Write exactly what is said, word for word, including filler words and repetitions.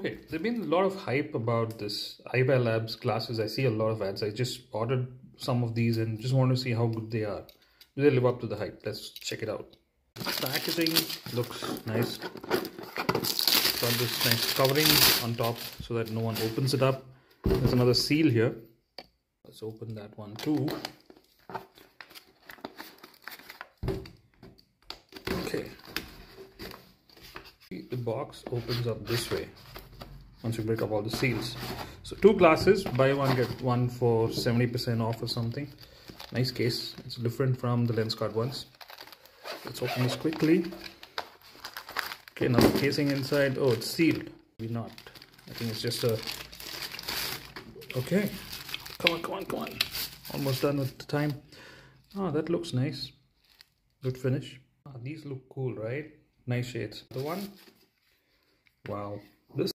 Okay, there's been a lot of hype about this Eyewearlabs glasses. I see a lot of ads. I just ordered some of these and just want to see how good they are. Do they live up to the hype? Let's check it out. Packaging looks nice. Got this nice covering on top so that no one opens it up. There's another seal here. Let's open that one too. Okay. The box opens up this way once you break up all the seals. So two glasses, buy one get one for seventy percent off or something. Nice case. It's different from the lens card ones. Let's open this quickly. Okay, now the casing inside. Oh, it's sealed. Maybe not. I think it's just a... Okay. Come on, come on, come on. Almost done with the time. Ah, that looks nice. Good finish. Ah, these look cool, right? Nice shades. The one. Wow. This